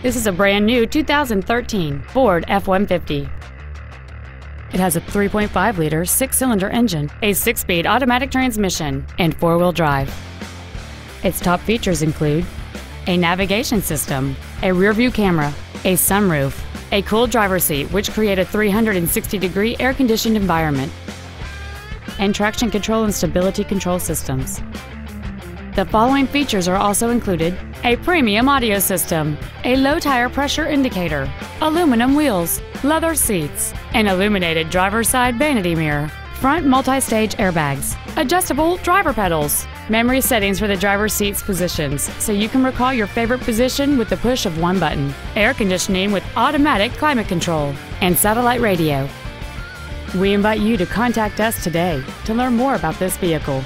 This is a brand new 2013 Ford F-150. It has a 3.5-liter six-cylinder engine, a six-speed automatic transmission, and four-wheel drive. Its top features include a navigation system, a rear-view camera, a sunroof, a cool driver's seat which create a 360-degree air-conditioned environment, and traction control and stability control systems. The following features are also included: a premium audio system, a low tire pressure indicator, aluminum wheels, leather seats, an illuminated driver's side vanity mirror, front multi-stage airbags, adjustable driver pedals, memory settings for the driver's seat's positions so you can recall your favorite position with the push of one button, air conditioning with automatic climate control, and satellite radio. We invite you to contact us today to learn more about this vehicle.